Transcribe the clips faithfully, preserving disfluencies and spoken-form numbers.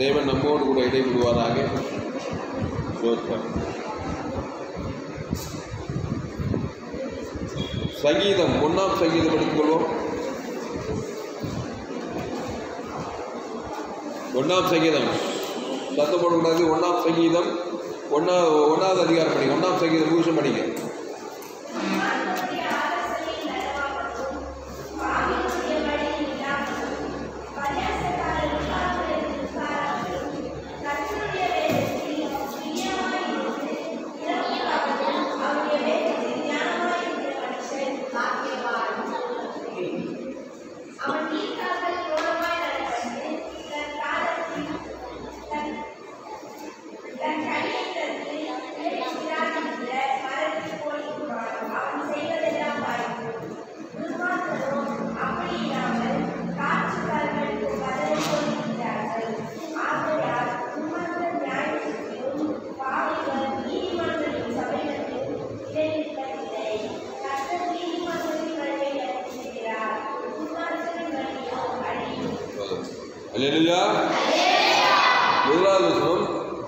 தேவன் நம்மோடு கூட இடைவிடுவாராக. சங்கீதம் ஒன்றாம் சங்கீதம் எடுத்துக்கொள்வோம். ஒன்றாம் சங்கீதம் சத்தம் போடக்கூடாது. ஒன்றாம் சங்கீதம் ஒன்னா ஒன்றாவது அதிகாரம் படிங்க. ஒன்றாம் சங்கீதம் முழுசும் படிங்க.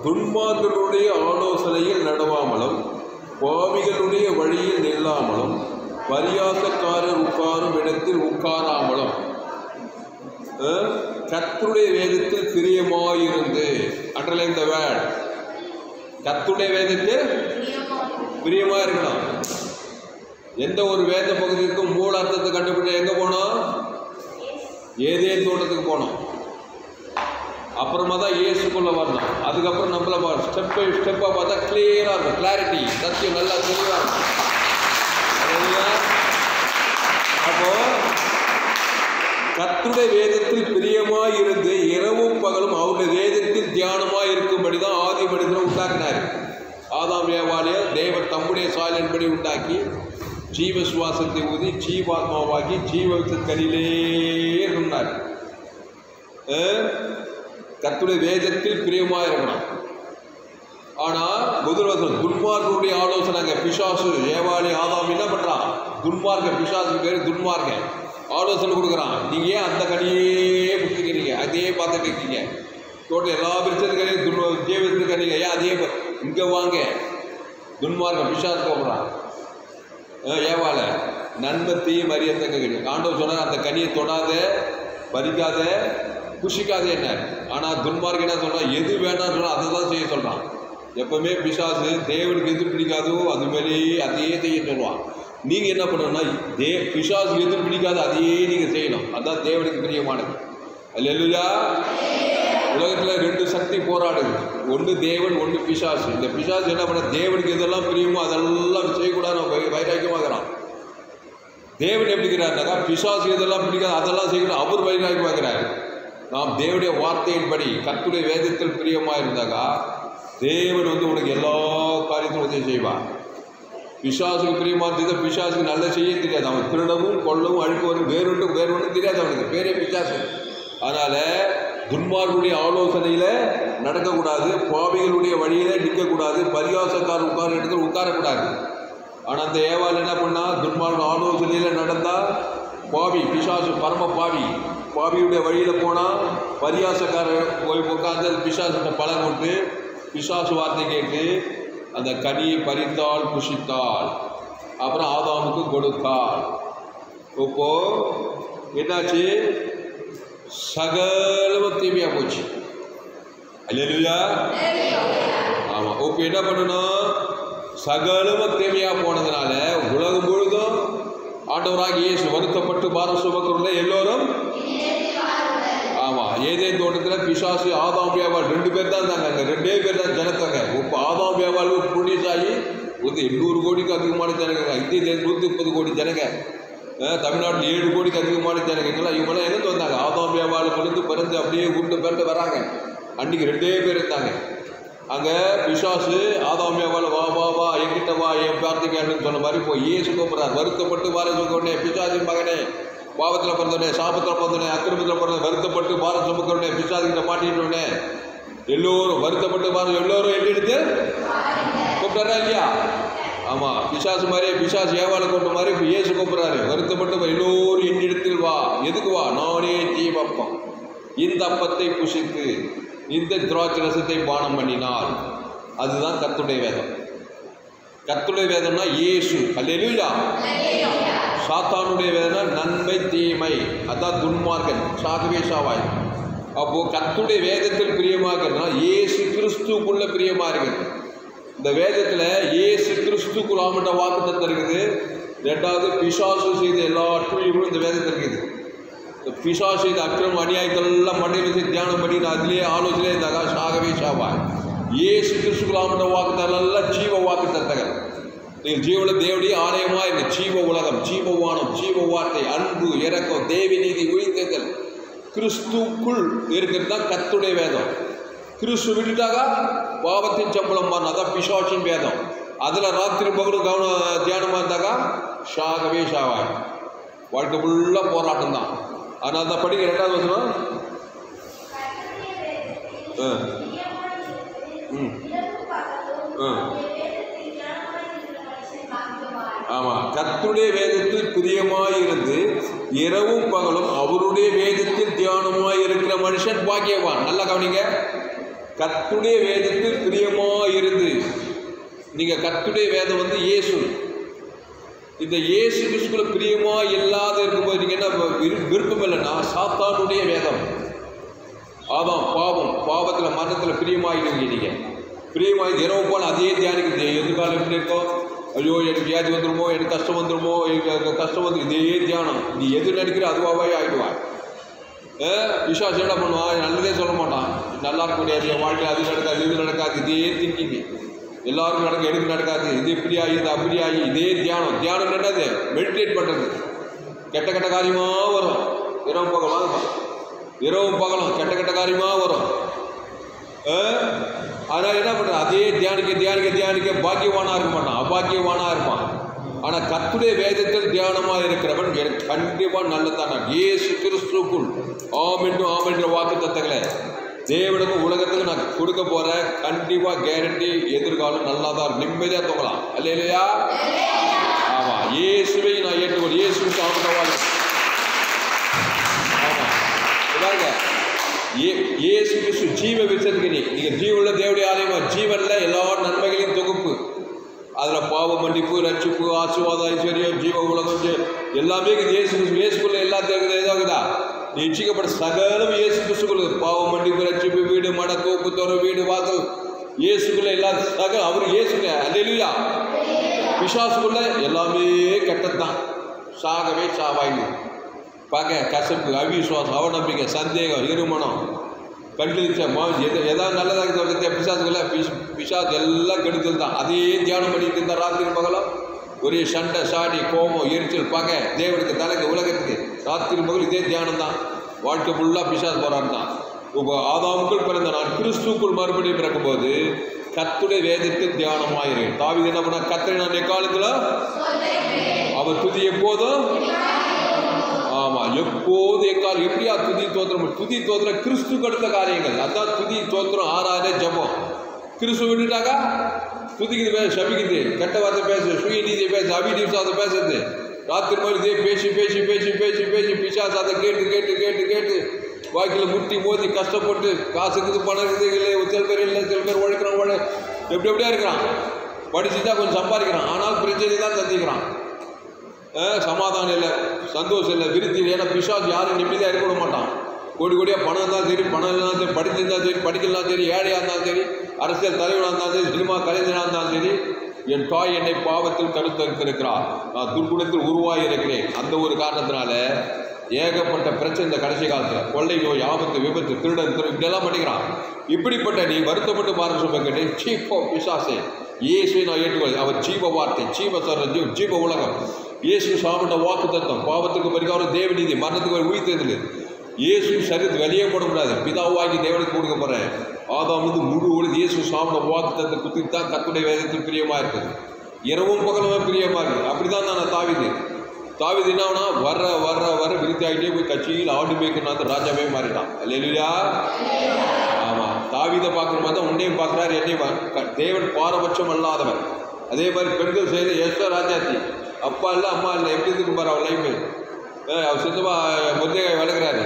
துன்மார்களுடைய ஆலோசனையில் நடவாமலும், பாவிகளுடைய வழியில் நில்லாமலும், பரியாசக்காரர் உட்காரும் இடத்தில் உட்காராமலும், கர்த்தருடைய வேதத்தில் பிரியமாயிருந்து, அண்டர்லைன் தி வேர்ட், கர்த்தருடைய வேதத்தில் பிரியமாயிருக்கணும். எந்த ஒரு வேத பகுதிக்கும் மூல அர்த்தத்தை கண்டுபிடிச்சா எங்க போனோம்? ஏதேன் தோட்டத்துக்கு போனோம். அப்புறமா தான் ஏசுக்குள்ள வரணும். அதுக்கப்புறம் நம்மள ஸ்டெப் பை ஸ்டெப்பாக பார்த்தா கிளியராக இருக்கும். கிளாரிட்டி சத்தியம் நல்லா தெளிவாக இருக்கும். அப்போ கர்த்தருடைய வேதத்தில் பிரியமாக இருந்து இரவும் பகலும் அவருடைய வேதத்தில் தியானமாக இருக்கும்படி தான் ஆதி மனிதனை உண்டாக்கினார். ஆதாம் ஏவாளையோ தேவர் தம்முடைய சாயலின்படி உண்டாக்கி ஜீவ சுவாசத்தை ஊதி ஜீவாத்மாவாக்கி ஜீவத்திலே இருந்தார். கர்த்தருடைய வேதத்தில் பிரியமாக இருக்கணும். ஆனால் முதல்வசம் துன்மார்களுடைய ஆலோசனைங்க. பிசாசு ஏவாளி ஆதாம் என்ன பண்ணுறான்? துன்மார்க்க பிசாசு பேர் துன்மார்க்க ஆலோசனை கொடுக்குறான். நீங்கள் ஏன் அந்த கனியே பிடிச்சிக்கிறீங்க? அதையே பார்த்துட்டு இருக்கீங்க. டோட்டல் எல்லா பிரச்சனைகளையும் துன் ஜீவத்துக்கு கனிங்க. ஏன் அதே இங்கே வாங்க? துன்மார்க்க பிசாசு போடுறான். ஏவாளை நண்பத்தையும் மரியத்தங்க கனி ஆண்டவர் சொன்னார், அந்த கனியை தொடாத, பறிக்காத, குஷிக்காது என்ன. ஆனால் துன்மார்க்கு என்ன சொல்கிறான்? எது வேண்டாம்னு சொன்னால் அதை தான் செய்ய சொல்கிறான். எப்போவுமே பிசாசு தேவனுக்கு எது பிடிக்காதோ அதுமாரி அதையே செய்ய சொல்லுவான். நீங்கள் என்ன பண்ணணும்னா தே பிசாசுக்கு எது பிடிக்காதோ அதையே நீங்கள் செய்யணும். அதுதான் தேவனுக்கு பிரியமானது. அதில் எல்லையா உலகத்தில் ரெண்டு சக்தி போராடுது, ஒன்று தேவன், ஒன்று பிசாசு. இந்த பிசாசு என்ன பண்ண? தேவனுக்கு எதெல்லாம் பிரியமோ அதெல்லாம் செய்யக்கூடாது. நம்ம வைராக்கியமாகறான். தேவன் எப்படி இருக்கிறாருனாக்கா பிசாசு எதெல்லாம் பிடிக்காது அதெல்லாம் செய்யணும். அவர் வைராக்கியமாகிறார். நாம் தேவனுடைய வார்த்தையின்படி கர்த்தருடைய வேதத்தில் பிரியமாக இருந்தாக்கா தேவன் வந்து உனக்கு எல்லா காரியத்தையும் உதவி செய்வான். பிசாசுக்கு பிரியமாக இருந்தது. பிசாசுக்கு நல்ல செய்ய தெரியாது. அவன் திருடவும் கொள்ளவும் அழுப்பவரும் வேறுண்டும் வேறு ஒன்றும் தெரியாது. அவனுக்கு பேரே பிசாசு. அதனால் துன்மார்களுடைய ஆலோசனையில் நடக்கக்கூடாது, பாவிகளுடைய வழியில் நிற்கக்கூடாது, பரியாசக்கார உட்கார இடத்துல உட்காரக்கூடாது. ஆனால் அந்த ஏவாள் என்ன பண்ணால்? துன்மார்கள் ஆலோசனையில் நடந்தால் பாவி பிசாசு பரம பாவி. பாவியுடைய வழியில் போனால் பரியாசக்காரர் போய் உட்காந்து அது பிசாசுகிட்ட பழம் கொண்டு பிசாசு வார்த்தை கேட்டு அந்த கனியை பறித்தாள், புஷித்தாள், அப்புறம் ஆதாமுக்கு கொடுத்தாள். இப்போது என்னாச்சு? சகலமும் தீமையாக போச்சு. அல்லேலூயா. ஆமாம். இப்போ என்ன பண்ணணும்? சகலமும் தீமையாக போனதுனால உலகம் முழுதும் ஆண்டவராகிய இயேசு வருத்தப்பட்டு பாரம் சுமக்கிறத எல்லோரும். ஆமாம். ஏதேன் தோட்டத்தில் பிசாசு ஆதாம் ஏவாள் ரெண்டு பேர் தான் இருந்தாங்க. அங்கே ரெண்டே பேர் தான் ஜனத்தங்க. இப்போ ஆதாம் ஏவாள் புண்ணியசாயி வந்து எண்ணூறு கோடிக்கு அதிகமான ஜனங்க. இந்திய நூற்றி முப்பது கோடி ஜனங்க. தமிழ்நாட்டில் ஏழு கோடிக்கு அதிகமான ஜனங்கெல்லாம் இவங்களாம் இருந்து வந்தாங்க. ஆதாம் ஏவாள் பிறந்து பிறந்து அப்படியே உண்டு பிறந்து வராங்க. அன்றைக்கி ரெண்டே பேர் இருந்தாங்க. அங்கே பிசாசு ஆதாம் ஏவாள் வா வா வா என்கிட்ட வா என் பிரார்த்திக்காருன்னு சொன்ன மாதிரி போய் இயேசு கூப்பிட்றார். வருத்தப்பட்டு பாரம் சுமக்கவுடனே பிசாசின் மகனே, பாவத்தில் பிறந்தோடனே, சாபத்தில் பிறந்தோடனே, அக்கிரமத்தில் பிறந்த, வருத்தப்பட்டு பாரம் சுமக்கவுடனே, பிசாசுகிட்ட மாட்டிக்கிட்டோடனே எல்லோரும் வருத்தப்பட்டு பாரம் எல்லோரும் எட்டி எடுத்து கூப்பிட்டாரா இல்லையா? ஆமாம். பிசாசு மாதிரியே பிசாசு ஏவாளை கூப்பிட்ட மாதிரி இப்போ இயேசு கூப்பிட்றாரு. வருத்தப்பட்டு எல்லோரும் எட்டி எடுத்து வா. எதுக்கு வா? நானே தீபப்பம், இந்த அப்பத்தை புசித்து இந்த திராட்சை ரசத்தை பானம் பண்ணினார். அதுதான் கர்த்தருடைய வேதம். கர்த்தருடைய வேதம்னா இயேசு. அல்லேலூயா. சாத்தானுடைய வேதம்னா நன்மை தீமை, அதான் துன்மார்க்கன், சாகவே சாவாய். அப்போது கர்த்தருடைய வேதத்தில் பிரியமாக இருக்கிறதுனா இயேசு கிறிஸ்துக்குள்ளே பிரியமாக இருக்குது. இந்த வேதத்தில் இயேசு கிறிஸ்துக்குள் ஆமட்ட வாக்குத்தத்தம் இருக்குது. ரெண்டாவது பிசாசு செய்த எல்லா அற்றுகளும் இந்த வேதத்தில் இருக்குது. இந்த பிசாசு செய்த அக்கிரம் அநியாயங்கள் எல்லாம் மண்டையில் வச்சு தியானம் பண்ணி அதிலே ஆலோசனை இருந்தாக்கா சாகவே சாவாய். ஏசு கிறிஸ்துக்குள் ஆமட்ட வாக்குத்தெல்லாம் ஜீவ வாக்குத்தத்தங்கள். நீங்கள் ஜீவன தேவடி ஆலயமாக இந்த ஜீவ உலகம், ஜீவவானம், ஜீவ வார்த்தை, அன்பு, இறக்கம், தேவி நீதி, உயிர்த்தங்கள் கிறிஸ்துக்குள் இருக்கிறது தான் கர்த்தருடைய வேதம். கிறிஸ்து விட்டுட்டாக்கா பாவத்தின் சம்பளம் மாறினா தான் பிசாசின் வேதம். அதில் ராத்திரி பகலும் கவனம் தியானமாக இருந்தாக்கா ஷாகவே ஷாவாய். வாழ்க்கை ஃபுல்லாக போராட்டம் தான். ஆனால் அதை படிக்க ரெண்டாவது வருஷம் ம் ம் ஆமாம். கர்த்தருடைய வேதத்தில் பிரியமாயிருந்து இரவும் பகலும் அவருடைய வேதத்தில் தியானமாய் இருக்கிற மனுஷன் பாக்கியவான். நல்லா கவனிங்க. கர்த்தருடைய வேதத்தில் பிரியமாயிருந்து. நீங்கள் கர்த்தருடைய வேதம் வந்து இயேசு. இந்த இயேசு கிறிஸ்துக்குள்ள பிரியமாக இல்லாத இருக்கும்போது நீங்கள் என்ன விருப்பம் இல்லைன்னா சாத்தானுடைய வேதம். ஆமாம், பாவம், பாவத்தில் மரணத்தில் பிரியமாகிடுவீங்க. நீங்கள் பிரியமாகி இரவு போல் அதே தியானிக்குது. எதிர்காலம் எப்படி இருக்கோ, ஐயோ எனக்கு வியாதி வந்துடுமோ, எனக்கு கஷ்டம் வந்துடுமோ, எனக்கு கஷ்டம் வந்து இதே தியானம். நீ எது நினைக்கிற அதுவாகவே ஆகிடுவான். விசுவாசம் என்ன பண்ணுவான்? நல்லதே சொல்ல மாட்டான். நல்லா இருக்க முடியாது, என் வாழ்க்கையில் அது நடக்காது, இது நடக்காது, இதே திங்கிங்க. எல்லாருக்கும் நடக்க, எனக்கு நடக்காது, இது இப்படி ஆகி, இது அப்படி ஆகி, இதே தியானம். தியானம் என்னது? மெடிடேட் பண்ணுறது. கெட்ட கெட்ட காரியமாக வரும். இரவும் பகலும் இரவும் பகலும் கெட்ட கெட்ட காரியமாக வரும். அதனால் என்ன பண்ணுறது? அதே தியானிக்க தியானிக்க தியானிக்க பாக்கியவானாக இருக்க மாட்டான், அபாக்கியவானாக இருப்பான். ஆனால் கர்த்தருடைய வேதத்தில் தியானமாக இருக்கிறவன் கண்டிப்பாக நல்லதான இயேசு கிறிஸ்துக்குள் ஆமென்னும் ஆமென்ற வாக்குத்தத்தங்களை தேவனுக்கும் உலகத்துக்கு நான் கொடுக்க போகிறேன். கண்டிப்பாக கேரண்டி எதிர்காலம் நல்லா தான் இருக்கும். நிம்மதியாக தூங்கலாம். அல்ல இல்லையா? ஆமாம். இயேசுவை நான் ஏற்றுக்கொள். இயேசுக்கு ஆமட்டவாள். ஆமாம். இதாங்க இயேசு கிறிஸ்து ஜீவ விசர்கினி. நீங்கள் ஜீவனில் தேவடைய ஆலயமாக, ஜீவனில் எல்லா நன்மைகளையும் தொகுப்பு. அதில் பாவ மன்னிப்பு, ரட்சிப்பு, ஆசீர்வாதம், ஐஸ்வர்யம், ஜீவ உலகம் எல்லாமே இருக்குது. இயேசு கிறிஸ்து இயேசுக்குள்ளே எல்லா தேவைக்குது. எதாகுதா நீ இச்சிக்கப்பட்ட சகலும் இயேசு கிறிஸ்துக்குள்ளே. பாவ மன்னிப்பு, ரட்சிப்பு, வீடு, மட, தோப்பு, துறை, வீடு, வாசல் இயேசுக்குள்ளே எல்லா சகல். அவர் இயேசுக்குள்ளே. அல்லேலூயா. விசுவாசுக்குள்ளே எல்லாமே கெட்டத்தான். சாகவே சாவாய்ந்து பார்க்க கசப்பு, அவிசுவாசம், அவநம்பிக்கை, சந்தேகம், இருமணம், கண்டிச்ச மாவு, எது எதாவது நல்லதாக சொல்கிறது பிசாசுக்குள்ள. பிஷ் பிசாசு எல்லாம் கெடுத்தல் தான். அதே தியானம் பண்ணிட்டு இருந்தால் ராத்திரி பகலும் ஒரே சண்டை, சாடி, கோபம், எரிச்சல். பார்க்க தேவனுக்கு தலைக்கு உலகத்துக்கு ராத்திரி பகல் இதே தியானம் தான். வாழ்க்கை ஃபுல்லாக பிசாசு போராட்டம் தான். உங்கள் ஆதாமுக்குள் பிறந்த நான் கிறிஸ்துக்குள் மறுபடியும் பிறக்கும்போது கர்த்தருடைய வேதத்தில் தியானமாயிரு. தாவீது என்ன பண்ணால் கர்த்தரை நான் எக்காலத்தில் அவர் துதி எப்போதும். ஆமாம். எப்போது எக்கால் எப்படியா துதி தோத்திரம்? துதி தோத்திரம் கிறிஸ்து கடுத்த காரியங்கள். அதான் துதி தோத்திரம் ஆறாயிரம் ஜபம். கிறிஸ்து விட்டுட்டாக்கா துதிக்குது, பேச சபிக்குது, கெட்ட வார்த்தை பேசு, சுய நீதியை பேச, அபிடிசாத பேசுறது. ராத்திரி மாதிரி இதே பேசி பேசி பேசி பேசி பேசி பிசாசாத கேட்டு கேட்டு கேட்டு கேட்டு வாக்கில் முட்டி மோதி கஷ்டப்பட்டு காசுக்குது, பணம் இல்லை, சில பேர் இல்லை, சில பேர் உழைக்கிறான், உழை எப்படி எப்படியா இருக்கிறான். படிச்சு தான் கொஞ்சம் சம்பாதிக்கிறான், ஆனால் பிரச்சனை தான் சந்திக்கிறான். சமாதானம் இல்லை, சந்தோஷம் இல்லை, விருத்தி இல்லை. ஏன்னா பிசாசு யாரும் நிம்மதியாக இருக்க விட மாட்டான். கோடி கோடியாக பணம் இருந்தாலும் சரி, பணம் இல்லைனாலும் சரி, படிச்சிருந்தாலும் சரி, படிக்கலாம் சரி, ஏழையாக இருந்தாலும் சரி, அரசியல் தலைவனாக இருந்தாலும் சரி, சினிமா கலைஞனாக இருந்தாலும் சரி, என் தாய் என்னை பாவத்தில் கருத்தறுத்திருக்கிறார், நான் துர்குணத்தில் உருவாகி இருக்கிறேன். அந்த ஒரு காரணத்தினால ஏகப்பட்ட பிரச்சனை. இந்த கடைசி காலத்தில் கொள்ளை நோய், ஆபத்து, விபத்து, திருடன், திரு இப்படியெல்லாம் பண்ணிக்கிறான். இப்படிப்பட்ட நீ வருத்தப்பட்டு பாருன்னு சொல்ல கேட்டேன். சீப்போ பிசாசே. இயேசுவை நான் ஏற்றுக்கொள். அவர் ஜீவ வார்த்தை, ஜீவ சரஞ்சீவ், ஜீவ உலகம். இயேசு சாப்பிட்ட வாக்கு தத்தம், பாவத்துக்கு பரிகாரம், தேவநீதி, மரணத்துக்கு உயிர்த்தது. இயேசு சரித்து வெளியே போட முடியாது. பிதாவாகி தேவனுக்கு கொடுக்க போகிறேன். ஆதாம் வந்து முழு ஒழுது இயேசு சாப்பிட்ட வாக்கு தத்தை குத்திட்டு தான் கர்த்தருடைய வேதத்தில் பிரியமாக இருக்குது. இரவும் பகலும் பிரியமாக இருக்குது. அப்படி தான் நான் தாவீது. தாவீது என்னன்னா வர்ற வர்ற வர விருத்தி ஆகிட்டே போய் கட்சியில் ஆடு மேய்க்கணும் ராஜாவே மாறிட்டான். அல்லேலூயா. ஆமாம். தாவீதை பார்க்குற மாதிரி தான் உன்னையும் பார்க்குறாரு, என்னையும். தேவன் பாரபட்சம் அல்லாதவர். அதே மாதிரி பெண்கள் செய்த எஸ்வ ராஜாத்தி அப்பா இல்லை, அம்மா இல்லை, எப்படி இருந்துக்கு பாரு. அவர் லைஃபு அவர் சுத்தமாக முருகையை வளர்க்குறாரு.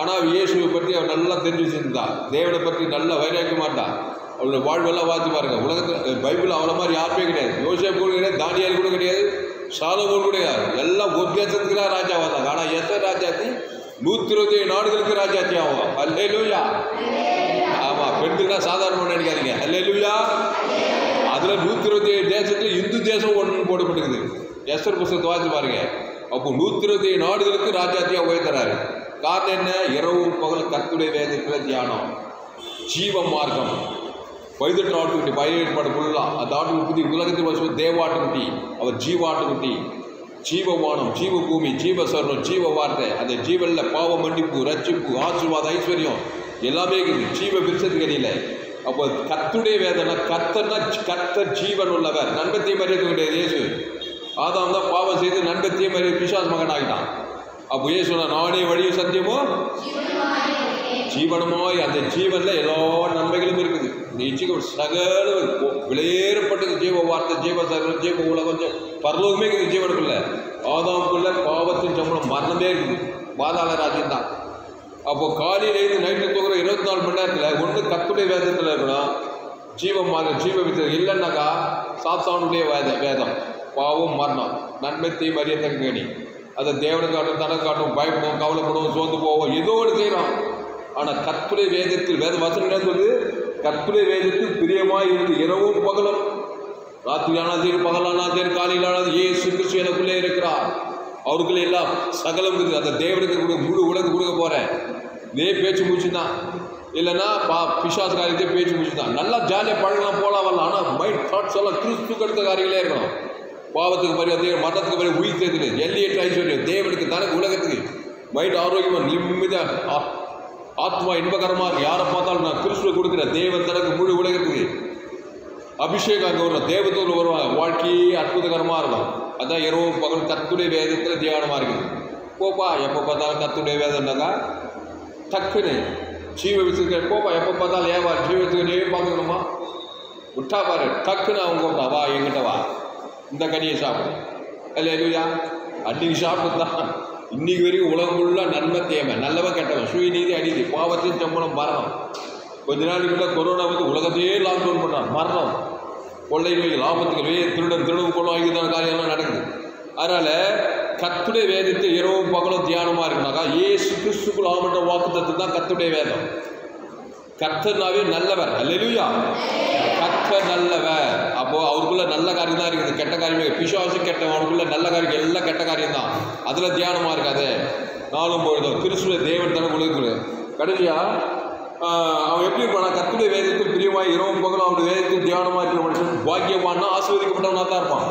ஆனால் இயேசுவை பற்றி அவர் நல்லா தெரிஞ்சு வச்சுருந்தார், தேவனை பற்றி நல்லா வைராக்கியமாக இருந்தார். அவருடைய வாழ்வெல்லாம் வாத்தி பாருங்கள். உலகத்தில் பைபிள் அவ்வளோ மாதிரி யாருமே கிடையாது. யோசேப்பு கூட கிடையாது, தானியேல் கூட கிடையாது, சாலமோன் கூட கிடையாது. எல்லாம் ஒரு தேசத்துக்கு தான் ராஜாவாக இருந்தாங்க. ஆனால் எத்தனை ராஜாத்தி? நூற்றி இருபத்தி ஏழு நாடுகளுக்கு ராஜாத்தி ஆகும். அல்லேலூயா. ஆமாம், பெண்கள் தான் சாதாரணமாக நினைக்காதீங்க. அல்லேலூயா. அதில் நூற்றி இருபத்தி ஏழு தேசத்தில் இந்து தேசம் ஒன்று போடப்பட்டுக்குது. எஸ்தர் புத்தகத்தை வாசி பாருங்க. அப்போ நூற்றி இருபத்தி ஏழு நாடுகளுக்கு ராஜாத்தியாக உயர்த்துறாரு. காரணம் என்ன? இரவு பகல் கர்த்தருடைய வேதத்திலே தியானம், ஜீவ மார்க்கம், பதினெட்டு ஆட்டுக்குட்டி, பதினேழு ஏற்பாடு ஃபுல்லாக அந்த ஆட்டுக்குட்டி உலகத்தில் வருஷம் தேவாட்டுக்குட்டி, அவர் ஜீவாட்டுக்குட்டி, ஜீவவானம், ஜீவ பூமி, ஜீவ சரணம், ஜீவ வார்த்தை. அந்த ஜீவனில் பாவ மன்னிப்பு, ரட்சிப்பு, ஆசீர்வாதம், ஐஸ்வர்யம் எல்லாமே இருக்குது. ஜீவ விருட்சத்துக்கு அடியில் அப்போ கர்த்தருடைய வேதனை. கர்த்தர்னா கர்த்தர் ஜீவன் உள்ளவர், நன்மத்தை மறைத்து கிடையாது. இயேசு ஆதாம் தான் பாவம் செய்து நன்மத்தையே மறைவு பிசாசு மகன் ஆகிட்டான். அப்போ இயேசு நானே வழியும் சத்தியமோ ஜீவனமாய். அந்த ஜீவனில் எல்லா நன்மைகளும் இருக்குது. நிச்சயம் ஒரு சகல விலையேறப்பட்டது. ஜீவ வார்த்தை, ஜீவ சகலம், ஜீவ உலகம், பரலோகமே இருக்குது ஜீவனுக்குள்ள. ஆதாமுக்குள்ள பாவத்தின் சம்பளம் மரணமே இருக்குது, பாதாள ராஜ்யம் தான். அப்போ காலையிலேருந்து நைட்டு தூங்குற இருபத்தி நாலு மணி நேரத்தில் ஒன்று கர்த்தருடைய வேதத்தில் இருக்கணும், ஜீவமாக ஜீவ வித்தம் இல்லைன்னாக்கா சாத்தானுடைய வேத வேதம் பாவம் மரணம் நன்மை தீமை அறியத்தக்க கணி. அதை தேவனை காட்டும், தன காட்டும், பயப்படும், கவலைப்படுவோம், சோர்ந்து போவோம், ஏதோ ஒன்று செய்யலாம். ஆனால் கர்த்தருடைய வேதத்தில் வேத வசனம் வந்து கர்த்தருடைய வேதத்தில் பிரியமாக இருந்து இரவும் பகலும், ராத்திரி ஆனால் சரி, பகலானால் சரி, காலையில் ஆனால் இயேசு கிறிஸ்து எனக்குள்ளே இருக்கிறார், அவருக்குள்ளே எல்லாம் சகலம் இருக்குது. அந்த தேவனுக்கு கூட முழு உலக கொடுக்க போகிறேன். இதே பேச்சு மூச்சு தான், இல்லைன்னா பா பிசாசு காரியத்தை பேச்சு மூச்சு தான். நல்லா ஜாலியாக பழகலாம், போகலாம் வரலாம். ஆனால் மைண்ட் தாட்ஸ் எல்லாம் கிறிஸ்துக்கு அடுத்த காரியங்களே இருக்கணும். பாவத்துக்கு பறி அதே மதத்துக்கு பறி உயிர் தேர்தல் எல்லையற்ற ஐஸ்வர்யம் தேவனுக்கு தனக்கு உலகத்துக்கு. மைண்ட் ஆரோக்கியமாக நிம்மதியாக ஆத்மா இன்பகரமாக இருக்குது. யாரை பார்த்தாலும் நான் கிறிஸ்துவை கொடுக்குற தேவன் தனக்கு முழு உலகத்துக்கு அபிஷேகம் அங்கே வரும், தேவத்தோடு வருவாங்க. வாழ்க்கையே அற்புதகரமாக இருக்கும். அதான் இரவு பகல் கர்த்தருடைய வேதத்தில் தியானமாக இருக்குது. போப்பா எப்போ பார்த்தாலும் கர்த்தருடைய வேதம்னாக்கா டக்குன்னு ஜீவ விசேஷம். போப்பா எப்போ பார்த்தாலும் ஏவா ஜீவ விசேஷம் பார்த்துக்கணுமா? விட்டா பாரு டக்குன்னு அவங்க கூப்பிட்டா, வா எங்கிட்ட வா, இந்த கனியை சாப்பிடும். இல்லை இல்லையா, அன்றைக்கி சாப்பிட்டுதான் இன்றைக்கி வரைக்கும் உலகம் ஃபுல்லாக நன்மை தேவை, நல்லவன் கெட்டவன், சுயநீதி அநீதி, பாவத்தின் சம்பளம் மரணம். கொஞ்ச நாளைக்கு முன்னாடி கொரோனா வந்து உலகத்தையே லாக்டவுன் பண்ணுறான். மரணம், கொள்ளை நோய், லாபத்துக்கு வெளியே திருடன், திருடவு கொள்ளும் ஆகியதான காரியம்லாம் நடக்குது. அதனால் கர்த்தருடைய வேதத்தை இரவு பகலும் தியானமாக இருக்குனாக்கா இயேசு கிறிஸ்துக்குள் ஆமன்ற வாக்குத்தத்து தான் கர்த்தருடைய வேதம். கர்த்தர்னாவே நல்லவர். அல்லேலூயா. கர்த்தர் நல்லவர். அப்போது அவருக்குள்ளே நல்ல காரியம் தான் இருக்குது, கெட்ட காரியமே. பிசாசு கெட்டவன், அவனுக்குள்ளே நல்ல காரியம் எல்லாம் கெட்ட காரியம் தான். அதில் தியானமாக இருக்காது. நாளும் பொழுதும் கிறிஸ்துவ தேவன் தானே உலகத்துக்கு கடைசியாக அவன் எப்படி இருப்பானா? கர்த்தருடைய வேதத்தில் பிரியமாய் இரவு பகலும் அவனுடைய வேதத்தில் தியானமாக இருக்கிற மனுஷன் பாக்கியவான்னா ஆசீர்வதிக்கப்பட்டவனாக தான் இருப்பான்.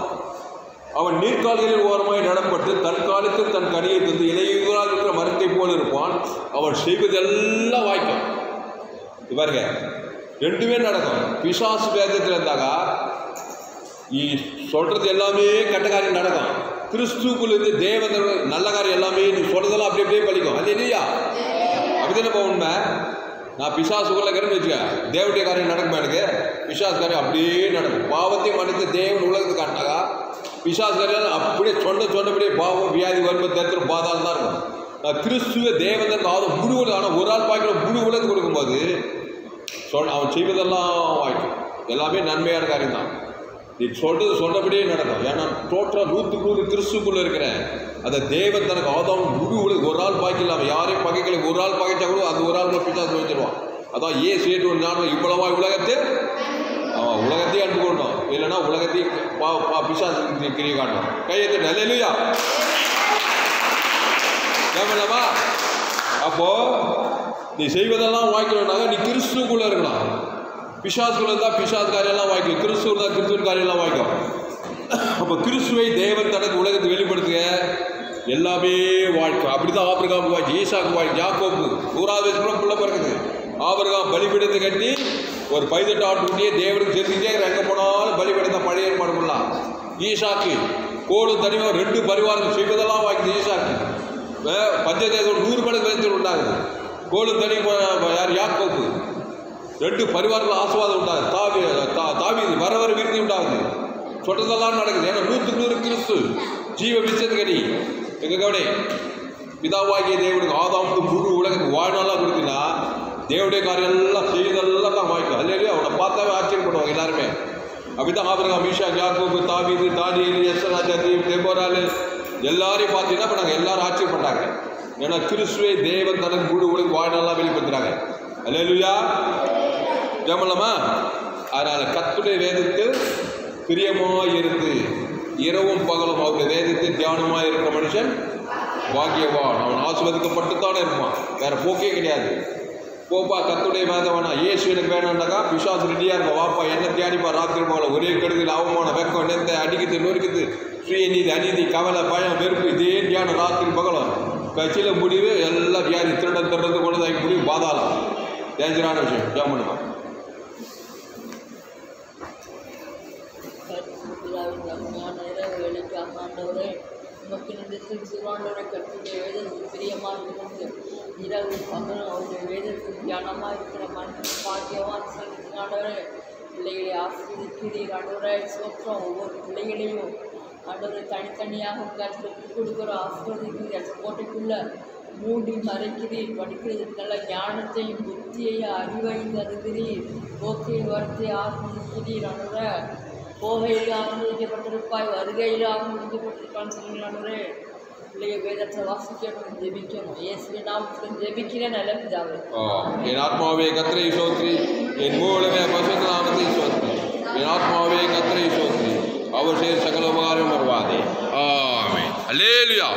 அவன் நீர்கால்களில் ஓரமாய் நடப்பட்டு தற்காலத்தில் தன் கனியை தந்து இலையுகளாக இருக்கிற மரத்தை போல் இருப்பான். அவன் செய்வதெல்லாம் வாய்க்கும். பாருங்க, ரெண்டுமே நடக்கும். பிசாசு வேதத்தில் இருந்தாக்கா சொல்கிறது எல்லாமே கெட்ட காரியம் நடக்கும். கிறிஸ்துக்குள்ளேருந்து தேவதர்கள் நல்ல காரியம் எல்லாமே நீ சொல்கிறதெல்லாம் அப்படி அப்படியே பழிக்கும். அது இல்லையா? அப்படிதானப்பா உண்மை. நான் பிசாசுக்குள்ளே கருன்னு வச்சுக்க, தேவடைய காரியம் நடக்குமா? எனக்கு பிசாசு காரியம் அப்படியே நடக்கும். பாவத்தையும் மனித தேவன் உலகத்துக்கு காட்டினாக்கா பிசாசு காரியம் அப்படியே சொன்ன சொன்னபடியே பாவம், வியாதி, வறுமை, தத்துவம், பாதாளம் தான் இருக்கும். நான் கிறிஸ்துவ தேவதற்கு ஆகும் முழு உலகம். ஆனால் ஒரு ஆள் பாய்க்கிற முழு உலகத்துக்கு கொடுக்கும்போது சொல் அவன் செய்வதெல்லாம் வாய்க்கும். எல்லாமே நன்மையான காரியம் தான். நீ சொல்கிறது சொன்னபடியே நடக்கும். ஏன்னா டோட்டலாக நூற்றுக்கு நூறு கிறிஸ்துக்குள்ளே இருக்கிறேன். அந்த தேவன் தனக்கு ஆதாம் முழு உலக ஒரு ஆள் பாய்க்கலாம். யாரையும் பகைக்கலை. ஒரு ஆள் பகைச்சா கூட அது ஒரு ஆள் பிசாசு வச்சுருவான். அதான் ஏன் சேட்டு ஒரு ஞானம் இவ்வளவா உலகத்தை அவன் உலகத்தையே அனுப்பி கொண்டான். இல்லைன்னா உலகத்தையும் பா பா பிசாசு கிரிய காட்டான். கையெழுத்து நல்ல இல்லையா? கேமலாமா? அப்போது நீ செய்வதெல்லாம் வாய்க்கணுன்னாங்க. நீ கிறிஸ்துக்குள்ளே இருக்கலாம். பிசாசுக்குள்ள இருந்தால் பிசாசு காரியெல்லாம் வாய்க்கும், கிறிஸ்துவ கிறிஸ்துவின் காரியெல்லாம் வாய்க்கும். அப்போ கிறிஸ்துவை தேவன் தனக்கு உலகத்தை வெளிப்படுத்துங்க. எல்லாமே வாழ்க்கை. அப்படி தான் ஆபிரகாமுக்கு வாழ்க்கை, ஈசாக்கு வாழ்க்கை, யாக்கோப்பு நூறாவது வயசுக்குள்ள பிள்ளை பிறகுது. ஆபிரகாம் பலிபீடத்தை கட்டி ஒரு பதினெட்டு ஆட்டுக்குட்டியே தேவனுக்கு சேர்த்துக்கிட்டே எங்கே போனாலும் பலிபீடத்தை பழைய ஏற்பாடு பண்ணலாம். ஈசாக்கு கோடு தனியாக ரெண்டு பரிவாரங்கள் செய்வதெல்லாம் வாய்க்குது. ஈசாக்கு பஞ்சதேசம் நூறு மடங்கு வேதத்தில் உண்டாகுது. கோடு தனி யார்? யாக்கோப்பு. ரெண்டு பரிவாரங்கள் ஆசீர்வாதம் உண்டாகுது. தாவி தாவீது வர வர விருத்தி உண்டாகுது. சொல்றதெல்லாம் நடக்குது. ஏன்னா நூற்றுக்கு நூறு கிறிஸ்து ஜீவ விசேஷத்துக்கு. எங்கள் கவனே ಪಿತಾವಾಗಿಯೇ ದೇವರಿಗೆ ಆದಾಮನಿಗೆ ಮೂರು ಉಳಕ್ಕೆ ವಾರ್ನೆಲ್ಲ ಬಿಡ್ತೀನ ದೇವರೇ ಕಾರ್ಯೆಲ್ಲ ಸೇರಿದೆಲ್ಲ ತಮ್ಮಾಯ್ತು. ಅಲ್ಲೇಲಿ ಅವನ ಪಾತ್ರವೇ ಆಶ್ಚರ್ಯಪಡುವಾಗ ಎಲ್ಲಾರುಮೇ ಅಬಿತ ಆಬ್ರಗ ಮೀಶಾ ಯಾಕೋಬು ತಾಬೀದು ದಾನಿಯೇಲು ಎಸ್ರಾಜ ದೆಬೋರಾಲೆ எல்லாரையும் பார்த்தீங்கன்னா இப்போ நாங்கள் எல்லாரும் ஆச்சரியப்பட்டாங்க. ஏன்னா கிறிஸ்துவே தேவன் தனக்கு மூடு உங்களுக்கு வாழ்நாளாக வெளிப்படுத்துகிறாங்க. அல்லேலூயா. ஜெபலாமா. அதனால் கர்த்தருடைய வேதத்து பிரியமாக இருந்து இரவும் பகலும் அவருடைய வேதத்தை தியானமாக இருக்கிற மனுஷன் பாக்கியவான். அவன் ஆசீர்வதிக்கப்பட்டுத்தானே இருப்பான். வேறு போக்கே கிடையாது. போப்பா கர்த்தருடைய வேதம் வேணாம், இயேசு எனக்கு வேணாம்னாக்கா பிசாசு ரெடியாக இருப்பா. வாப்பா என்ன தியானிப்பா, ராத்திரி போகல ஒரே கடுதில் அவமான வெக்கம் என்னத்தை அடிக்கிறது நொறுக்குது, சுயநீதி அநீதி கவலை பயம் வெறுப்பு இதே தியானம் ராத்திரி பகலும். கட்சியில் முடிவு எல்லாம் வியாதி திருடன் திருறது கொண்டு தான் முடிவு. பாதாளம் டேஞ்சரான விஷயம். ஜெபம் பண்ணுவோம். பிள்ளைகளை ஆசீர்வதிக்கிறீர் ஆண்டவரே. சோற்றம் ஒவ்வொரு பிள்ளைகளையும் ஆண்டவரை தனித்தனியாக கற்றுக் கொடுக்குற ஆசிரியர்கள் அந்த கோட்டைக்குள்ளே மூடி மறைக்கிறீர். படிக்கிறதுக்கு நல்ல ஞானத்தையும் புத்தியையும் அறிவையும் தருகிறீர். போக்கையில் வருத்தி ஆசிரியர் ஆண்டவரை. போகையில் ஆசிரியப்பட்டிருப்பாய், வருகையில் ஆசிரியப்பட்டிருப்பான்னு சொல்லி ஆண்டவரே பிள்ளைய வேதத்தை வாசிக்கணும், ஜெபிக்கணும். இயேசுவின் நாமத்தில் ஜெபிக்கிறேன் நல்ல பிதாவே. என் ஆத்மாவே கர்த்தரை ஸ்தோத்திரி, என் மூலமே பரிசுத்த நாமத்தை ஸ்தோத்திரி. என் ஆத்மாவே கர்த்தரை ஸ்தோத்திரி, அவர் செய்த சகல உபகாரம் வருவாதே. ஆமென். அல்லேலூயா.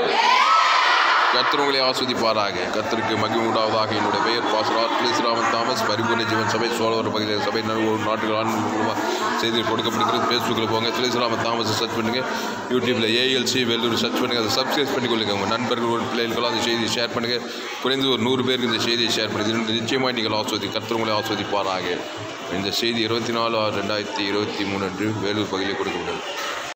கர்த்தர் உங்களை ஆஸ்வதிப்பாராக. கர்த்தருக்கு மகிமை உண்டாவதாக. என்னுடைய பெயர் பாஸ்டர் ஆர் துளசிராமன் தாமஸ். பரிபூர்ண ஜீவன் சபை சோழவர் பகுதியில் சபை நடுவோர் நாட்டுகள் ஆன்மீக செய்திகள் கொடுக்கப்படுகிறது. ஃபேஸ்புக்கில் போங்க, துளசிராமன் தாமஸை சர்ச் பண்ணுங்கள். யூடியூப்பில் ஏஎல்சி வெள்ளூர் சர்ச் பண்ணுங்கள். அதை சப்ஸ்கிரைப் பண்ணிக்கொள்ளுங்கள். உங்கள் நண்பர்கள் ஒரு பிள்ளைகளுக்கெல்லாம் அந்த செய்தியை ஷேர் பண்ணுங்கள். குறைந்து ஒரு நூறு பேருக்கு இந்த செய்தியை ஷேர் பண்ணுங்கள். நிச்சயமாக நீங்கள் ஆஸ்வதி கர்த்தர் உங்களை ஆஸ்வதிப்பாராக. இந்த செய்தி இருபத்தி நாலு ஆறு ரெண்டாயிரத்தி இருபத்தி மூணு அன்று வேலூர் பகுதியில் கொடுக்கப்பட்டது.